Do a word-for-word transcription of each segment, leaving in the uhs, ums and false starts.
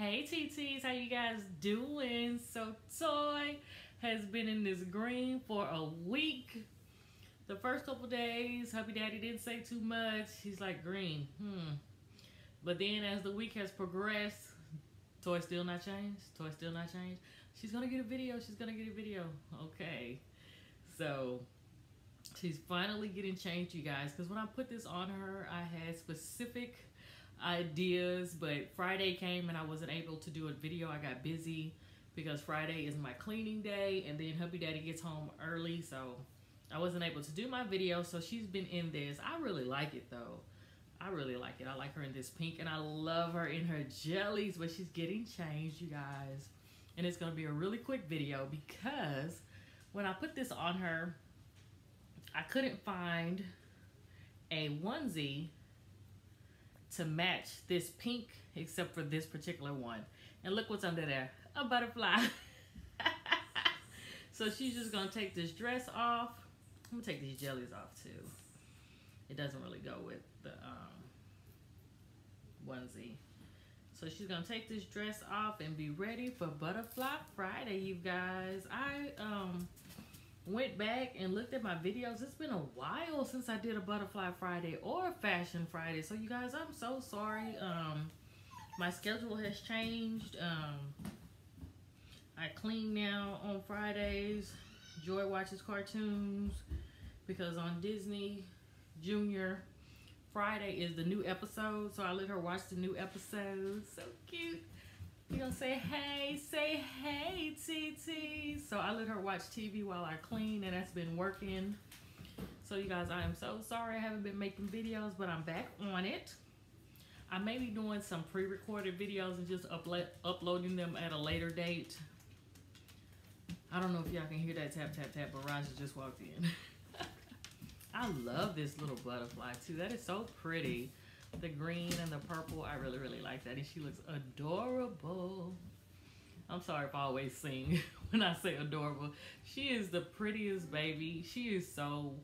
Hey T Ts, how you guys doing? So Toy has been in this green for a week. The first couple days, hubby daddy didn't say too much. He's like, green, hmm. But then as the week has progressed, Toy still not changed, Toy still not changed. She's gonna get a video, she's gonna get a video. Okay, so she's finally getting changed, you guys, because when I put this on her, I had specific ideas, but Friday came and I wasn't able to do a video. I got busy because Friday is my cleaning day and then hubby daddy gets home early, so I wasn't able to do my video. So she's been in this. I really like it though. I really like it. I like her in this pink and I love her in her jellies, but she's getting changed, you guys, and it's gonna be a really quick video because when I put this on her, I couldn't find a onesie to match this pink except for this particular one, and look what's under there, a butterfly. So she's just gonna take this dress off. I'm gonna take these jellies off too. It doesn't really go with the um, onesie. So she's gonna take this dress off and be ready for Butterfly Friday, you guys. I um went back and looked at my videos. It's been a while since I did a Butterfly Friday or Fashion Friday, so you guys, I'm so sorry. Um my schedule has changed. um I clean now on Fridays. Joy watches cartoons because on Disney Junior Friday is the new episode, so I let her watch the new episode. So cute. You're gonna say hey, say hey, T T. So I let her watch T V while I clean, and that's been working. So you guys, I am so sorry I haven't been making videos, but I'm back on it. I may be doing some pre-recorded videos and just upload uploading them at a later date. I don't know if y'all can hear that tap, tap, tap, but Raja just walked in. I love this little butterfly too. That is so pretty. The green and the purple, I really, really like that. And she looks adorable. I'm sorry if I always sing when I say adorable. She is the prettiest baby. She is so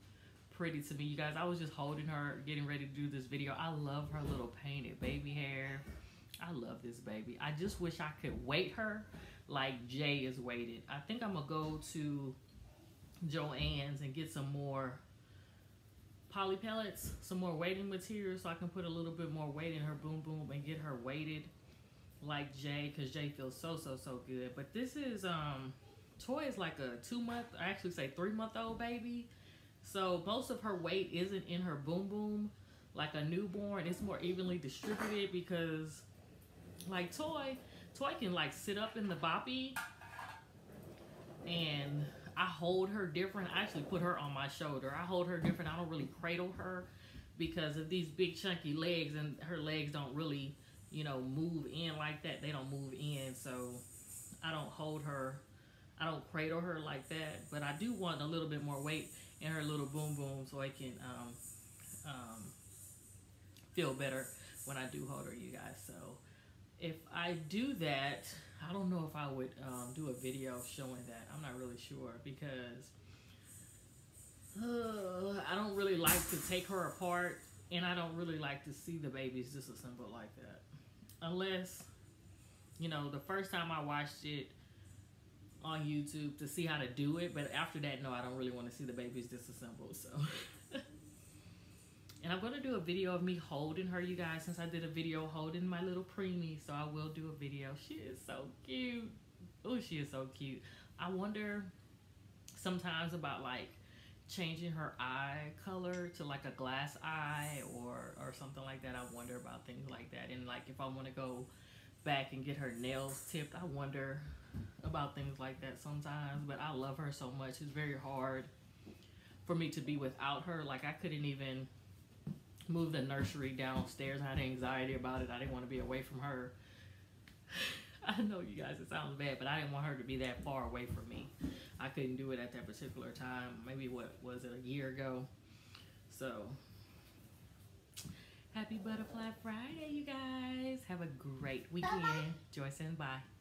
pretty to me, you guys. I was just holding her, getting ready to do this video. I love her little painted baby hair. I love this baby. I just wish I could weight her like Jay is weighted. I think I'm gonna go to Joann's and get some more poly pellets, some more weighting material, so I can put a little bit more weight in her boom boom and get her weighted like Jay, because Jay feels so so so good. But this is um Toy is like a two month, I actually say three month old baby, so most of her weight isn't in her boom boom like a newborn. It's more evenly distributed because like Toy Toy can like sit up in the boppy and I hold her different. I actually put her on my shoulder. I hold her different. I don't really cradle her because of these big chunky legs, and her legs don't really, you know, move in like that. They don't move in, so I don't hold her. I don't cradle her like that, but I do want a little bit more weight in her little boom boom so I can um, um, feel better when I do hold her, you guys. So if I do that, I don't know if I would um, do a video showing that. I'm not really sure because uh, I don't really like to take her apart, and I don't really like to see the babies disassembled like that. Unless, you know, the first time I watched it on YouTube to see how to do it, but after that, no, I don't really want to see the babies disassembled, so. And I'm going to do a video of me holding her, you guys, since I did a video holding my little preemie. So I will do a video. She is so cute. Oh, she is so cute. I wonder sometimes about like changing her eye color to like a glass eye or, or something like that. I wonder about things like that. And like if I want to go back and get her nails tipped, I wonder about things like that sometimes. But I love her so much. It's very hard for me to be without her. Like I couldn't even move the nursery downstairs. I had anxiety about it. I didn't want to be away from her. I know, you guys, it sounds bad, but I didn't want her to be that far away from me. I couldn't do it at that particular time. Maybe what was it, a year ago? So happy Butterfly Friday, you guys. Have a great weekend. Bye-bye. Joyce and bye.